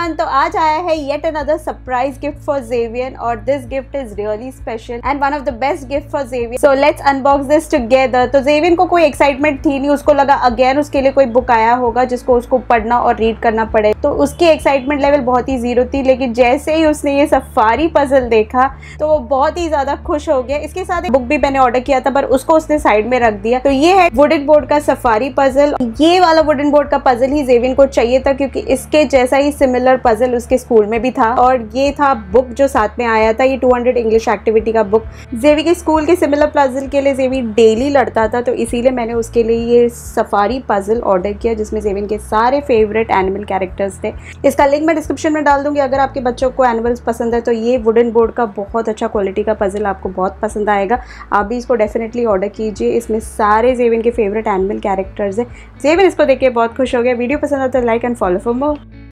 Everyone, तो आज आया है yet another surprise gift for जेवियन और this gift is really special and one of the best gift for जेवियन। So let's unbox this together. तो जेवियन को कोई एक्साइटमेंट थी नहीं, उसको लगा अगेन उसके लिए कोई बुक आया होगा जिसको उसको पढ़ना और रीड करना पड़े, तो उसकी एक्साइटमेंट लेवल बहुत ही जीरो थी। लेकिन जैसे ही उसने ये सफारी पजल देखा तो वो बहुत ही ज्यादा खुश हो गया। इसके साथ एक बुक भी मैंने ऑर्डर किया था पर उसको उसने साइड में रख दिया। तो ये है वुडन बोर्ड का सफारी पजल। ये वाला वुडन बोर्ड का पजल ही जेवियन को चाहिए था क्योंकि इसके जैसा ही सिमिलर पजल उसके स्कूल में भी था। और ये था बुक जो साथ में आया था, ये 200 इंग्लिश एक्टिविटी का बुक। जेवी के स्कूल के सिमिलर पजल के लिए जेवी डेली लड़ता था, तो इसीलिए मैंने उसके लिए ये सफारी पजल ऑर्डर किया जिसमें जेवियन के सारे फेवरेट एनिमल कैरेक्टर्स थे। इसका लिंक मैं डिस्क्रिप्शन में डाल दूंगी। अगर आपके बच्चों को एनिमल्स पसंद है तो ये वुडन बोर्ड का बहुत अच्छा क्वालिटी का पजल आपको बहुत पसंद आएगा। आप भी इसको डेफिनेटली ऑर्डर कीजिए। इसमें सारे जेवियन के फेवरेट एनिमल कैरेक्टर्स हैं। जेवियन इसको देख के बहुत खुश हो गया। वीडियो पसंद आए तो like and follow for more.